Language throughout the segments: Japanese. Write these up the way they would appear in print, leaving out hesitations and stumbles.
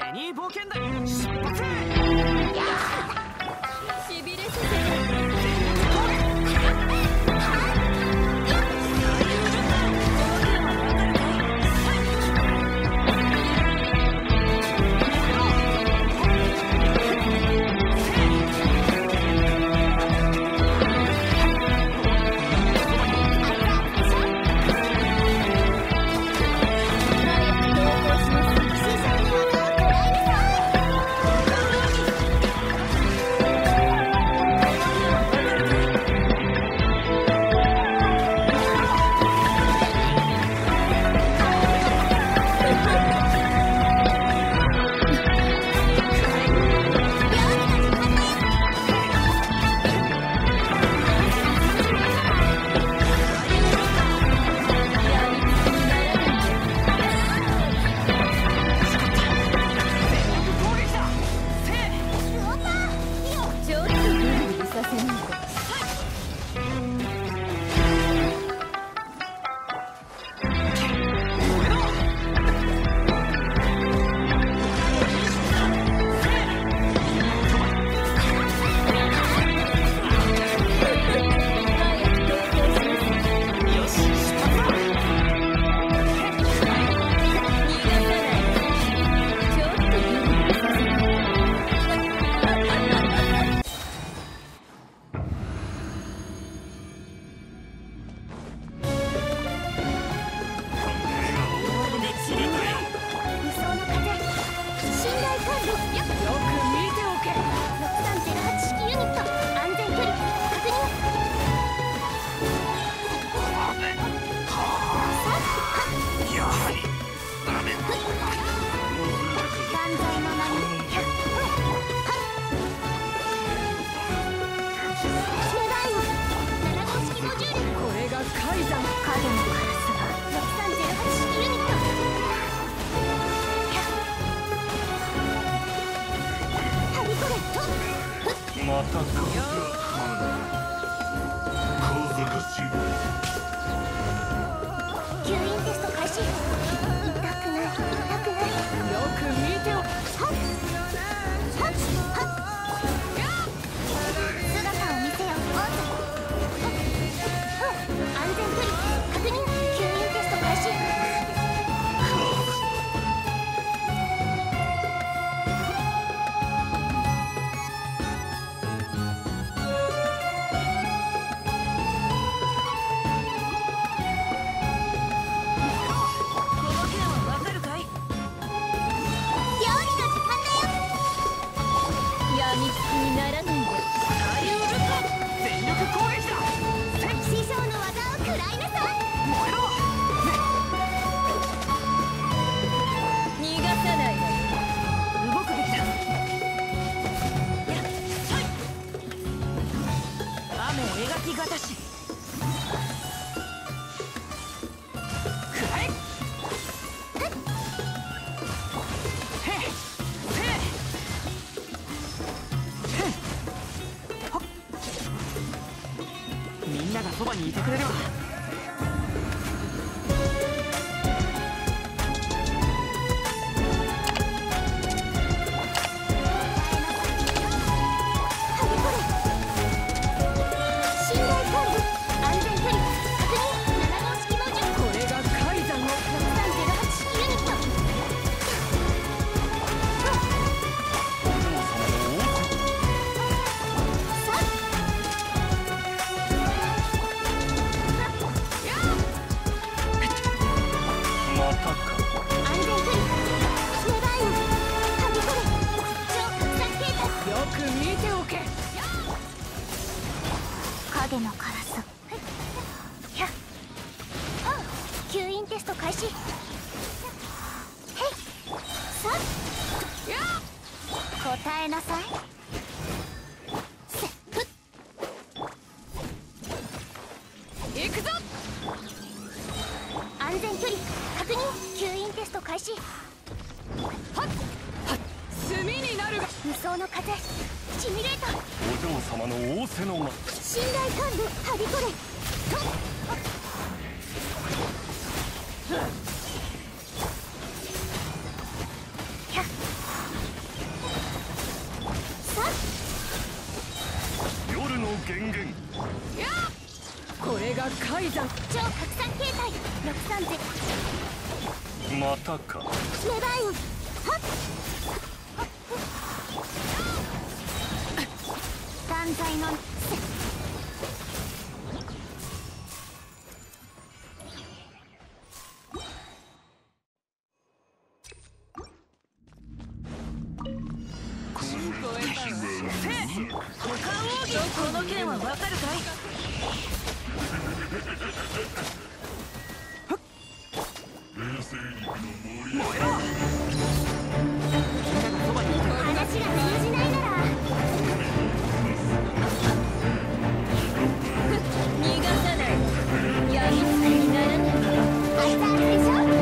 紅冒険だ。出発。しびれさせる。ぞ。超拡散形態630。またか。メバイン。はっ。断罪の。この件はわかるかい？冷静にの森だ。話が通じないなら逃がさない。やみつきにならない。ファイターでしょ。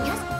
よし。